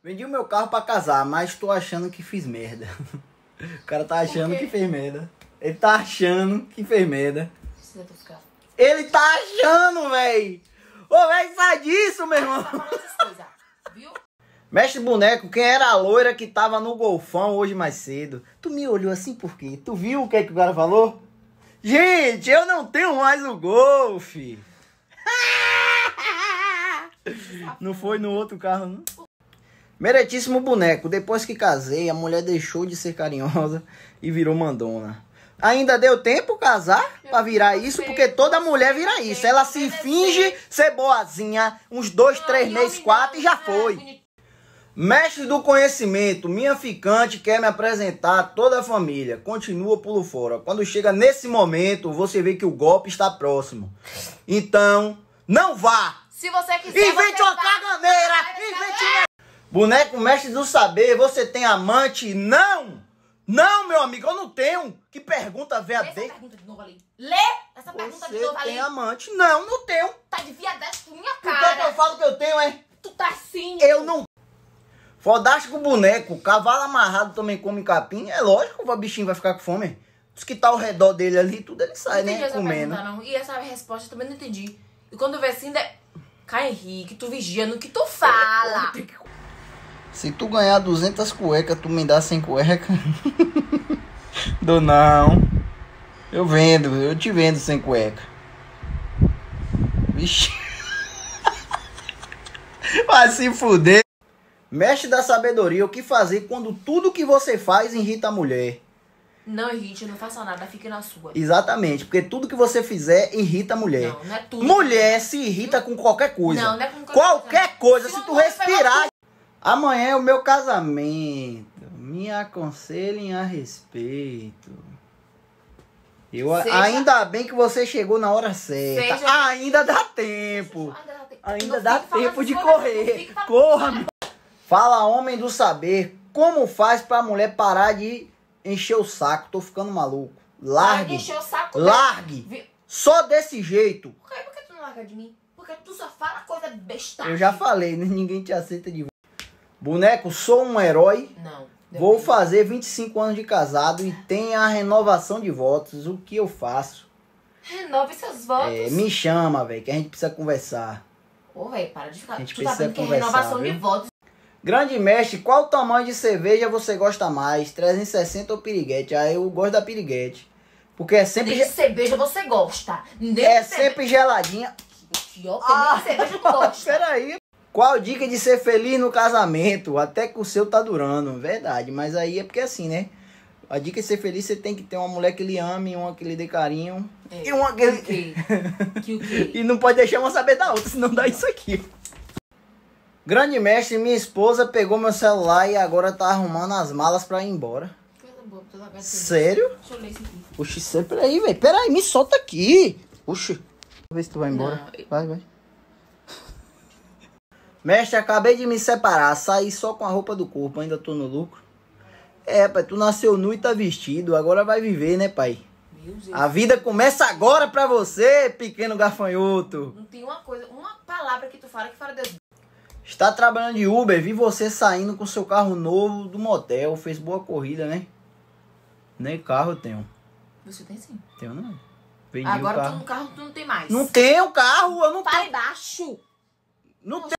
Vendi o meu carro pra casar, mas tô achando que fiz merda. O cara tá achando que fez merda. Ele tá achando que fez merda. Precisa buscar. Ele tá achando, véi. Ô, véi, sai disso, meu irmão. Tá falando essas coisas, viu? Mestre Boneco, quem era a loira que tava no golfão hoje mais cedo? Tu me olhou assim por quê? Tu viu o que o cara falou? Gente, eu não tenho mais o golfe. Não foi no outro carro, não? Meretíssimo Boneco, depois que casei, a mulher deixou de ser carinhosa e virou mandona. Ainda deu tempo casar pra virar isso, porque toda mulher vira isso. Ela se finge ser boazinha, uns 2, 3 meses, 4 e já foi. Mestre do Conhecimento, minha ficante quer me apresentar a toda a família. Continua pulo fora. Quando chega nesse momento, você vê que o golpe está próximo. Então, não vá! Se você quiser. Invente uma caganeira! Invente uma. Boneco Mestre do Saber, você tem amante? Não! Não, meu amigo, eu não tenho. Que pergunta verdadeira. Lê essa pergunta de novo ali. Lê essa pergunta de novo ali. Você tem amante? Não, não tenho. Tá de viadagem com minha cara. Então que eu falo que eu tenho, é? Tu tá assim. Eu não. Fodástico Boneco, cavalo amarrado também come capim. É lógico que o bichinho vai ficar com fome. Os que tá ao redor dele ali, tudo ele sai, né? Não entendi essa pergunta, não. E essa resposta eu também não entendi. E quando vê assim, cai Henrique, tu vigia no que tu fala. Se tu ganhar 200 cuecas, tu me dá 100 cuecas? Dou não. Eu vendo, eu te vendo sem cueca. Vixe. Vai se fuder. Mestre da Sabedoria, o que fazer quando tudo que você faz irrita a mulher? Não irrite, não faça nada, fique na sua. Exatamente, porque tudo que você fizer irrita a mulher. Não, não é tudo. Mulher se irrita com qualquer coisa. Não, não é com qualquer coisa. Se tu respirar... Amanhã é o meu casamento. Me aconselhem a respeito. Ainda bem que você chegou na hora certa. Ainda dá tempo. Ainda dá tempo de correr. Corra. Fala, Homem do Saber. Como faz pra mulher parar de encher o saco? Tô ficando maluco. Largue. Encher o saco. Largue. Só desse jeito. Por que tu não larga de mim? Porque tu só fala coisa besta. Eu já falei, né? Ninguém te aceita de volta. Boneco, sou um herói, não, vou fazer 25 anos de casado e tem a renovação de votos, o que eu faço? Renove seus votos? É, me chama, velho, que a gente precisa conversar. Ô, velho, para de ficar, a gente tu precisa tá conversar, que é renovação, viu? De votos. Grande Mestre, qual tamanho de cerveja você gosta mais, 360 ou piriguete? Ah, eu gosto da piriguete, porque é sempre... De cerveja você gosta. É sempre geladinha. Que pior que nem cerveja tu gosta. Peraí. Qual dica de ser feliz no casamento? Até que o seu tá durando. Verdade, mas aí é porque assim, né? A dica de ser feliz, você tem que ter uma mulher que lhe ame, uma que lhe dê carinho. É, e uma que E não pode deixar uma saber da outra, senão dá isso aqui. Grande Mestre, minha esposa pegou meu celular e agora tá arrumando as malas pra ir embora. Coisa boa, tô. Sério? Deixa eu ler isso aqui. Oxi, peraí, velho. Peraí, me solta aqui. Oxi. Vê se tu vai embora. Não, vai. Mestre, acabei de me separar, saí só com a roupa do corpo, ainda tô no lucro. É, pai, tu nasceu nu e tá vestido, agora vai viver, né, pai? Meu Deus. A vida começa agora pra você, pequeno gafanhoto. Não tem uma coisa, uma palavra que tu fala que fala Deus. Está trabalhando de Uber, vi você saindo com seu carro novo do motel, fez boa corrida, né? Nem carro eu tenho. Você tem sim? Tenho não. Vendi agora o carro. Tu não tem mais. Não tenho carro, eu não tenho. Para baixo. Não tenho.